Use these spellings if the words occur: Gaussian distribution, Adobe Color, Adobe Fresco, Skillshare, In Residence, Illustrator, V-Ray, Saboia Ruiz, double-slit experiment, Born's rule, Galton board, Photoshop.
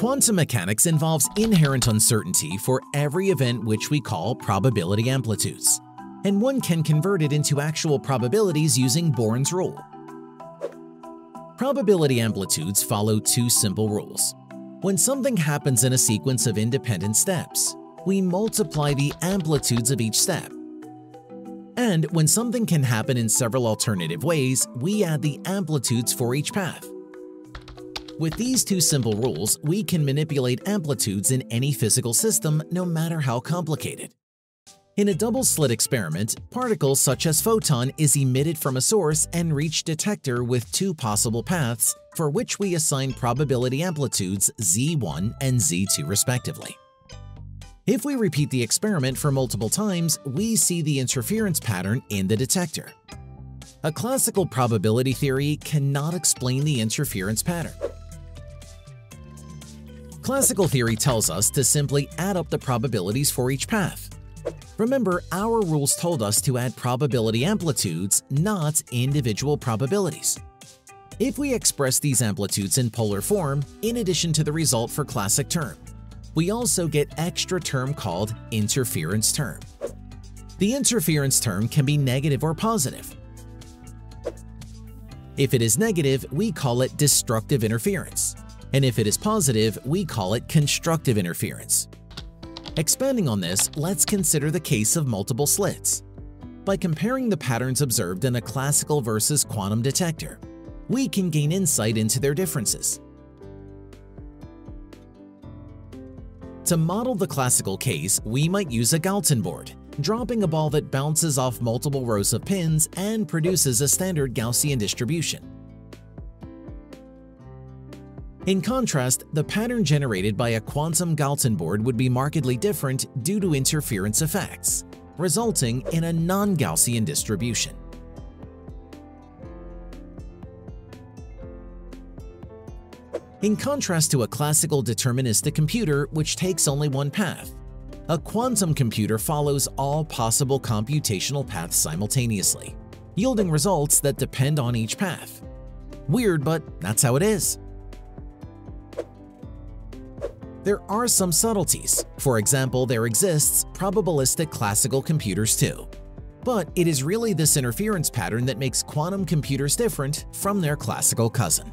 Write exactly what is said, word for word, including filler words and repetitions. Quantum mechanics involves inherent uncertainty for every event which we call probability amplitudes, and one can convert it into actual probabilities using Born's rule. Probability amplitudes follow two simple rules. When something happens in a sequence of independent steps, we multiply the amplitudes of each step. And when something can happen in several alternative ways, we add the amplitudes for each path. With these two simple rules, we can manipulate amplitudes in any physical system, no matter how complicated. In a double-slit experiment, particles such as photon is emitted from a source and reach detector with two possible paths, for which we assign probability amplitudes z one and z two respectively. If we repeat the experiment for multiple times, we see the interference pattern in the detector. A classical probability theory cannot explain the interference pattern. Classical theory tells us to simply add up the probabilities for each path. Remember, our rules told us to add probability amplitudes, not individual probabilities. If we express these amplitudes in polar form, in addition to the result for classic term, we also get extra term called interference term. The interference term can be negative or positive. If it is negative, we call it destructive interference. And if it is positive, we call it constructive interference. Expanding on this, let's consider the case of multiple slits. By comparing the patterns observed in a classical versus quantum detector, we can gain insight into their differences. To model the classical case, we might use a Galton board, dropping a ball that bounces off multiple rows of pins and produces a standard Gaussian distribution. In contrast, the pattern generated by a quantum Galton board would be markedly different due to interference effects, resulting in a non-Gaussian distribution. In contrast to a classical deterministic computer, which takes only one path, a quantum computer follows all possible computational paths simultaneously, yielding results that depend on each path. Weird, but that's how it is. There are some subtleties. For example, there exists probabilistic classical computers too. But it is really this interference pattern that makes quantum computers different from their classical cousin.